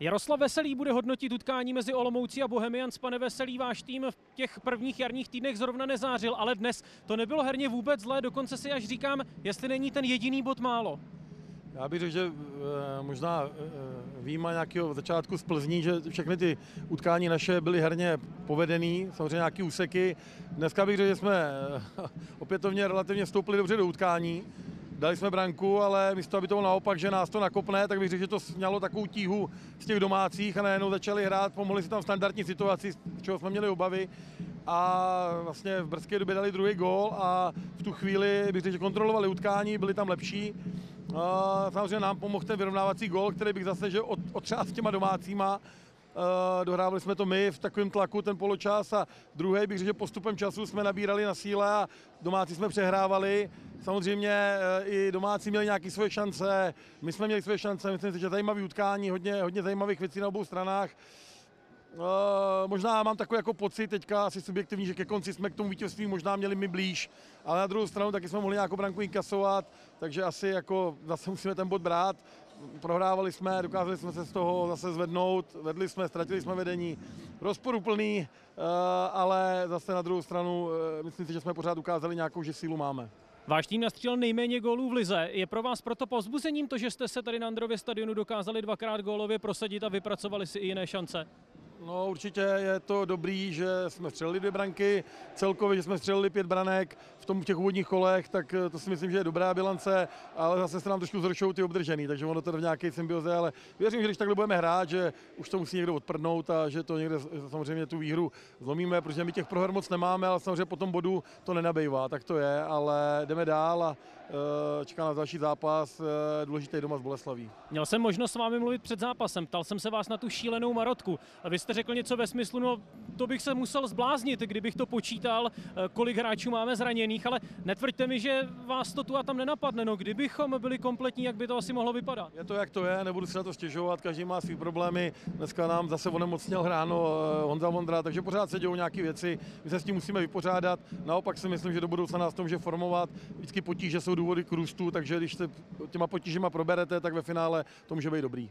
Jaroslav Veselý bude hodnotit utkání mezi Olomoucí a Bohemians. Pane Veselý, váš tým v těch prvních jarních týdnech zrovna nezářil, ale dnes to nebylo herně vůbec zlé, dokonce si až říkám, jestli není ten jediný bod málo. Já bych řekl, že možná výjima nějakého začátku z Plzní, že všechny ty utkání naše byly herně povedený, samozřejmě nějaké úseky. Dneska bych řekl, že jsme opětovně relativně vstoupili dobře do utkání. Dali jsme branku, ale místo, aby to naopak, že nás to nakopne, tak bych řekl, že to snělo takovou tíhu z těch domácích a najednou začali hrát, pomohli si tam standardní situaci, z čeho jsme měli obavy. A vlastně v brzké době dali druhý gól a v tu chvíli bych řekl, že kontrolovali utkání, byli tam lepší. Samozřejmě nám pomohl ten vyrovnávací gól, který bych zase že otřásl těma domácíma. Dohrávali jsme to my v takovém tlaku ten poločas a druhý bych řekl, že postupem času jsme nabírali na síle a domácí jsme přehrávali. Samozřejmě i domácí měli nějaké svoje šance, my jsme měli svoje šance, myslím si, že zajímavé utkání, hodně zajímavých věcí na obou stranách. Možná mám takový jako pocit teďka asi subjektivní, že ke konci jsme k tomu vítězství možná měli my blíž, ale na druhou stranu taky jsme mohli nějakou branku inkasovat, takže asi jako zase musíme ten bod brát. Prohrávali jsme, dokázali jsme se z toho zase zvednout, vedli jsme, ztratili jsme vedení. Rozporuplný, ale zase na druhou stranu myslím si, že jsme pořád ukázali nějakou, že sílu máme. Váš tým nastřílel nejméně gólů v lize. Je pro vás proto povzbuzením to, že jste se tady na Andrově stadionu dokázali dvakrát gólově prosadit a vypracovali si i jiné šance? No určitě je to dobrý, že jsme střelili 2 branky, celkově, že jsme střelili 5 branek v těch úvodních kolech, tak to si myslím, že je dobrá bilance, ale zase se nám trošku zhoršují ty obdržený, takže ono to v nějaké symbioze, ale věřím, že když takhle budeme hrát, že už to musí někdo odprdnout a že to někde samozřejmě tu výhru zlomíme, protože my těch proher moc nemáme, ale samozřejmě po tom bodu to nenabejvá, tak to je, ale jdeme dál a čeká nás další zápas, důležitý doma s Boleslaví. Měl jsem možnost s vámi mluvit před zápasem, ptal jsem se vás na tu šílenou marotku. Vy jste řekl něco ve smyslu, no to bych se musel zbláznit, kdybych to počítal, kolik hráčů máme zraněných, ale netvrďte mi, že vás to tu a tam nenapadne, no kdybychom byli kompletní, jak by to asi mohlo vypadat. Je to jak to je, nebudu se na to stěžovat, každý má svý problémy, dneska nám zase onemocněl hráno Honza Vondra, takže pořád se dějou nějaké věci, my se s tím musíme vypořádat, naopak si myslím, že do budoucna nás to může formovat, vždycky potíže jsou důvody k růstu, takže když se těma potížima proberete, tak ve finále to může být dobrý.